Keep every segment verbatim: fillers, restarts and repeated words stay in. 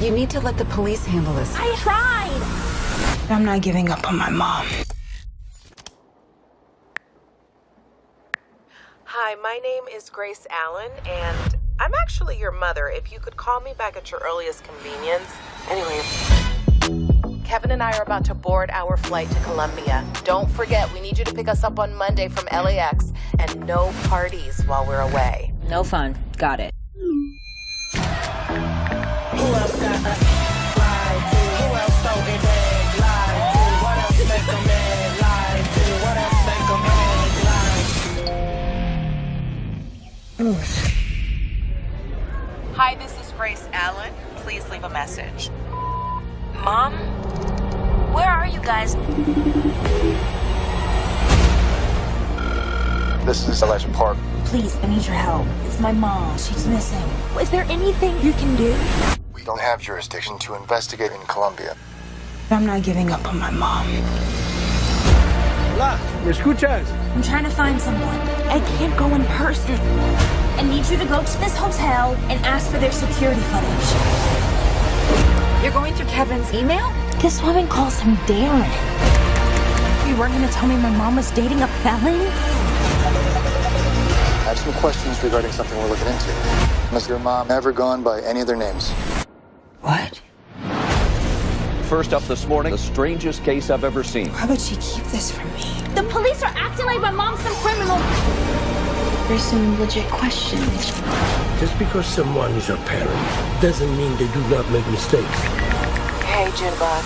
You need to let the police handle this. I tried! I'm not giving up on my mom. Hi, my name is Grace Allen, and I'm actually your mother. If you could call me back at your earliest convenience. Anyways, Kevin and I are about to board our flight to Colombia. Don't forget, we need you to pick us up on Monday from L A X, and no parties while we're away. No fun. Got it. Who else got a lie to? Who else throw it red lie to? What else make a man lie to? What else make a man lie to? Ooh. Hi, this is Grace Allen. Please leave a message. Mom, where are you guys? This is Elijah Park. Please, I need your help. It's my mom. She's missing. Is there anything you can do? Don't have jurisdiction to investigate in Colombia. I'm not giving up on my mom. Hola, ¿me escuchas? I'm trying to find someone. I can't go in person. I need you to go to this hotel and ask for their security footage. You're going through Kevin's email? This woman calls him Darren. You weren't going to tell me my mom was dating a felon? I have some questions regarding something we're looking into. Has your mom ever gone by any of their names? What? First up this morning, the strangest case I've ever seen. Why would she keep this from me? The police are acting like my mom's some criminal. There's some legit questions. Just because someone is your parent doesn't mean they do not make mistakes. Hey, Jinbug.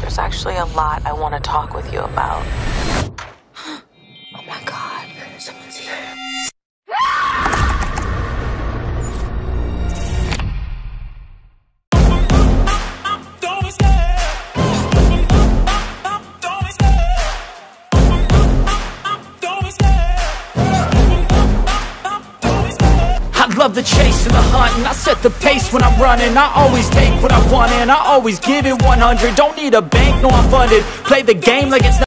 There's actually a lot I want to talk with you about. Oh my God, someone's here. Love the chase and the hunt, and I set the pace when I'm running. I always take what I want and I always give it one hundred. Don't need a bank, no I'm funded. Play the game like it's not